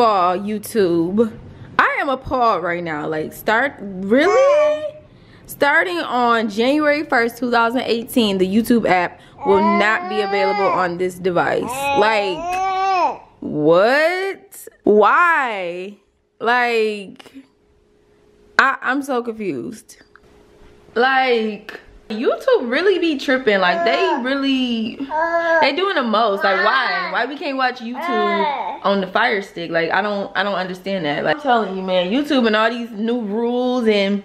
of all, YouTube, I am appalled right now. Like, starting on January 1st, 2018, the YouTube app will not be available on this device. Like, what? Why? Like, I'm so confused. Like, YouTube really be tripping. Like, they doing the most. Like, why we can't watch YouTube on the Fire Stick? Like, I don't understand that. Like, I'm telling you, man, YouTube and all these new rules, and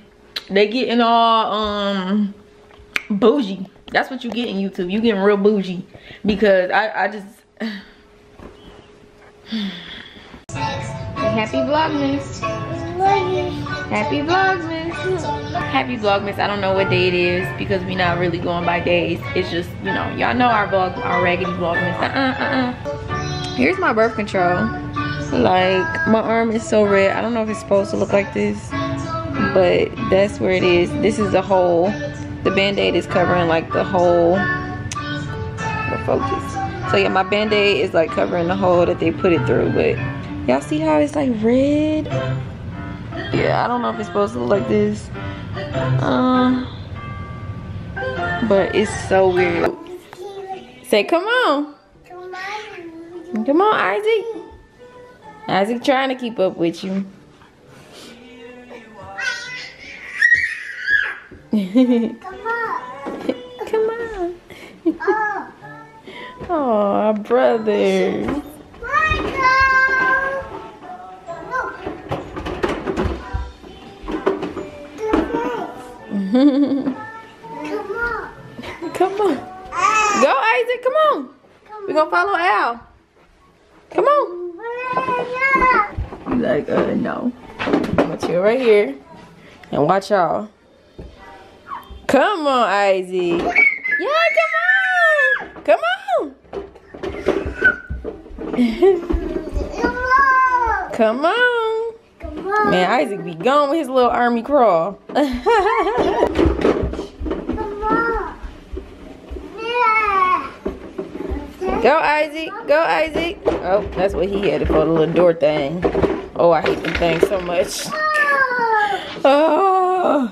they getting all bougie. That's what you get in YouTube. You getting real bougie, because I just happy Vlogmas. Happy Vlogmas. Happy Vlogmas. I don't know what day it is, because we're not really going by days. It's just, you know, y'all know our vlog, our raggedy Vlogmas. Here's my birth control. Like, my arm is so red. I don't know if it's supposed to look like this, but that's where it is. This is the whole, the band-aid is covering like the whole, the focus. So yeah, my band-aid is like covering the hole that they put it through, but y'all see how it's like red? Yeah, I don't know if it's supposed to look like this, but it's so weird. Say come on, come on, Isaac. Isaac trying to keep up with you. Come on, come on. Oh, our brother. Come on. Come on. Go, Isaac. Come on. We're going to follow Al. Come on. You like, no. I'm going to chill right here and watch y'all. Come on, Isaac. Yeah, come on. Come on. Come on. Man, Isaac be gone with his little army crawl. Go, Isaac. Go, Isaac. Oh, that's what he had for, the little door thing. Oh, I hate them things so much. Oh.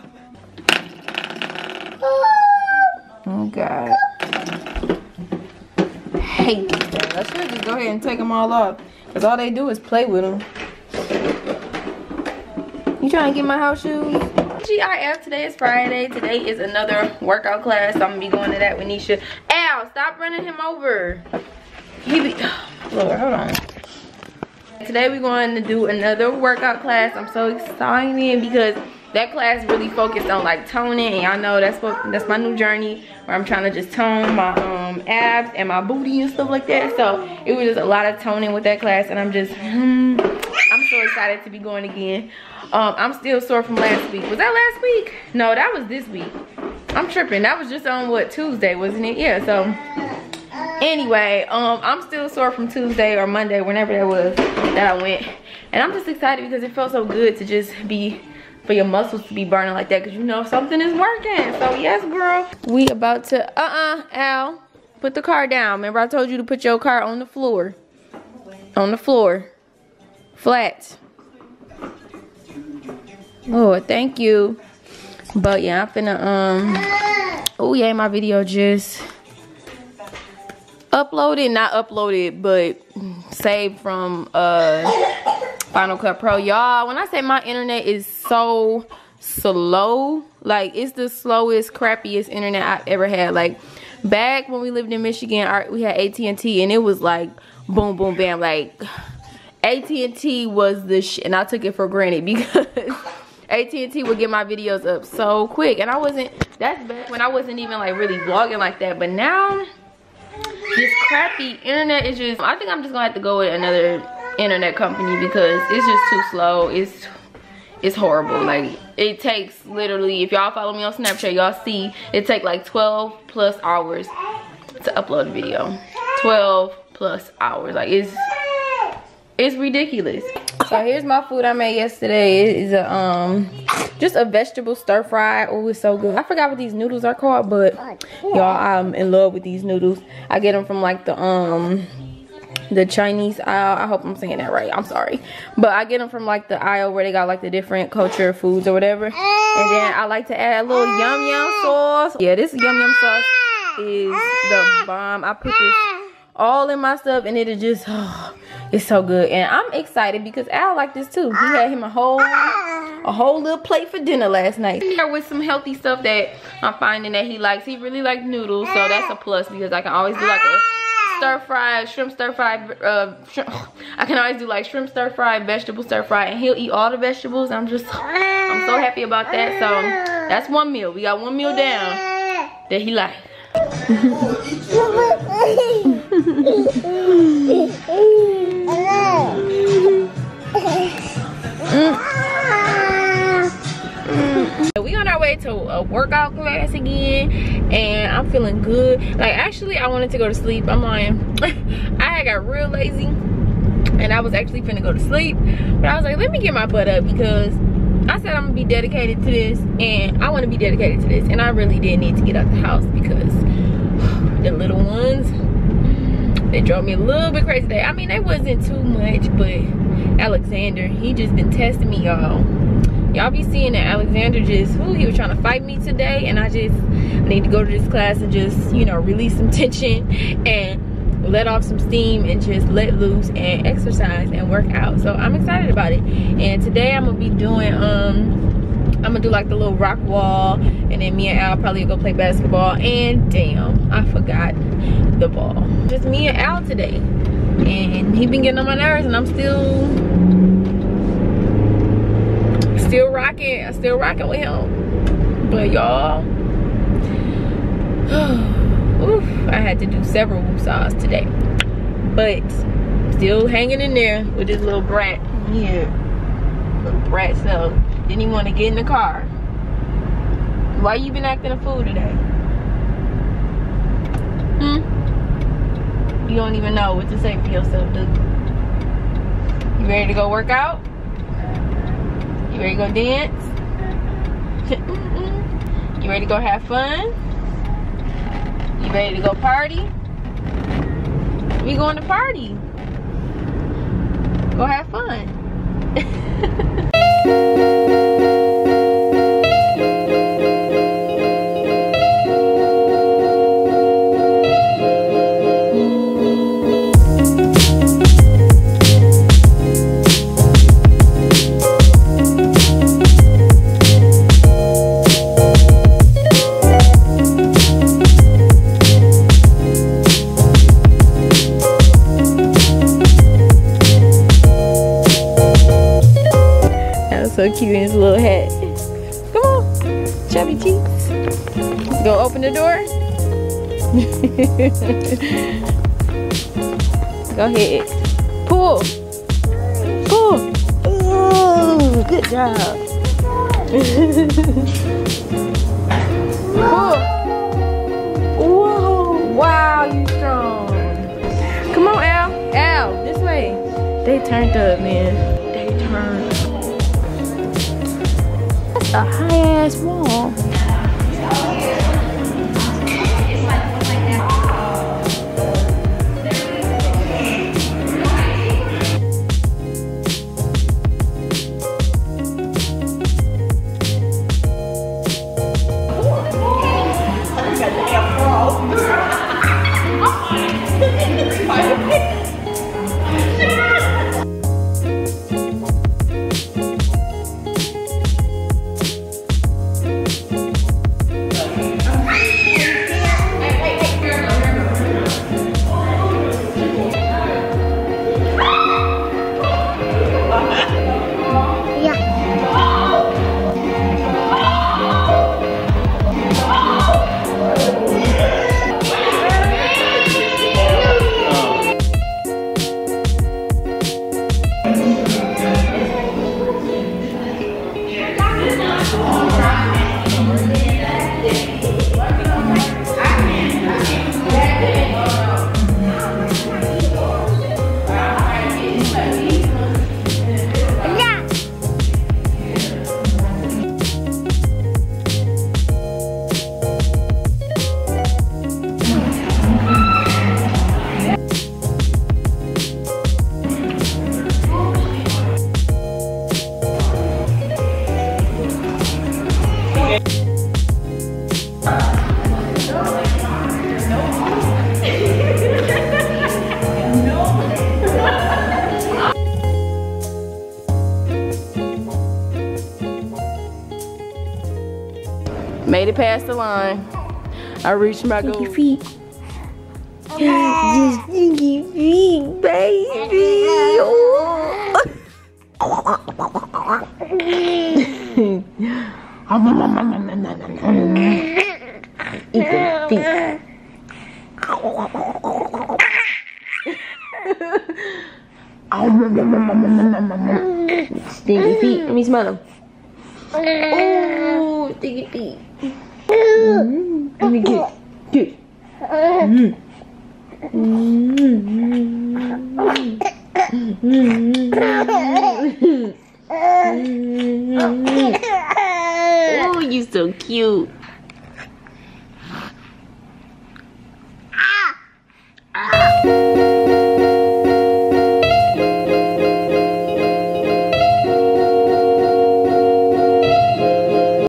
Oh, God. I hate these things. I should just go ahead and take them all off, because all they do is play with them. You trying to get my house shoes? GIF, today is Friday. Today is another workout class, so I'm going to be going to that with Nisha. Al, stop running him over. Lord, hold on. Today we're going to do another workout class. I'm so excited, because that class really focused on like toning, and y'all know that's my new journey, where I'm trying to just tone my abs and my booty and stuff like that. So it was just a lot of toning with that class, and I'm just, I'm so excited to be going again. I'm still sore from last week. Was that last week? No, that was this week. I'm tripping. That was just on, what, Tuesday, wasn't it? Yeah, so anyway, I'm still sore from Tuesday or Monday, whenever that was that I went. And I'm just excited, because it felt so good to just be, for your muscles to be burning like that, because you know something is working. So yes, girl. We about to, Al, put the car down. Remember I told you to put your car on the floor. On the floor. Flat. Oh, thank you. But yeah, I'm finna oh yeah, my video just uploaded, not uploaded, but saved from Final Cut Pro. Y'all, when I say my internet is so slow, like it's the slowest, crappiest internet I've ever had. Like back when we lived in Michigan, we had AT&T, and it was like boom, boom, bam, like AT&T was the shit, and I took it for granted, because AT&T would get my videos up so quick. And I wasn't, that's back when I wasn't even like really vlogging like that. But now, this crappy internet is just, I think I'm just gonna have to go with another internet company, because it's just too slow. It's horrible. Like, it takes literally, if y'all follow me on Snapchat, y'all see, it take like 12 plus hours to upload a video. 12 plus hours. Like, it's ridiculous. So here's my food I made yesterday. It is a just a vegetable stir fry. Oh, it's so good. I forgot what these noodles are called, but y'all, I'm in love with these noodles. I get them from like the the Chinese aisle. I hope I'm saying that right. I'm sorry. But I get them from like the aisle where they got like the different culture foods or whatever. And then I like to add a little yum yum sauce. Yeah, this yum yum sauce is the bomb. I put this all in my stuff and it just, oh, it's so good. And I'm excited because Al like this too. He had him a whole little plate for dinner last night. Here with some healthy stuff that I'm finding that he likes. He really likes noodles, so that's a plus because I can always do like a shrimp stir fry, vegetable stir fry, and he'll eat all the vegetables. I'm so happy about that. So that's one meal. We got one meal down that he likes. We on our way to a workout class again, and I'm feeling good. Like, actually, I wanted to go to sleep. I'm lying. I got real lazy, and I was actually finna go to sleep. But I was like, let me get my butt up because I said I'm gonna be dedicated to this, and I want to be dedicated to this. And I really did need to get out the house because the little ones, they drove me a little bit crazy today. I mean, they wasn't too much, but Alexander, he just been testing me, y'all. Y'all be seeing that Alexander just, ooh, he was trying to fight me today, and I need to go to this class and just, you know, release some tension and let off some steam and just let loose and exercise and work out. So I'm excited about it. And today I'm gonna be doing, I'm gonna do like the little rock wall, and then me and Al probably go play basketball. And damn, I forgot the ball. Just me and Al today, and he been getting on my nerves, and I'm still rocking with him. But y'all, I had to do several woosaws today, but still hanging in there with this little brat here. Little brat, so didn't even want to get in the car. Why you been acting a fool today? You don't even know what to say for yourself, dude. You ready to go work out? You ready to go dance? You ready to go have fun? You ready to go party? We going to party. Go have fun. So cute in his little hat. Come on, chubby cheeks. Go open the door. Go ahead. Pull. Pull. Ooh, good job. Pull. Whoa. Wow, you strong. Come on, Al. Al, this way. They turned up, man. They turned up. A high ass wall. Made it past the line. I reached my goal. Stinky feet. Just stinky feet, baby. Eat the feet. Stinky feet. Let me smell them. Oh, stinky feet. Let me get it. Oh, you're so cute.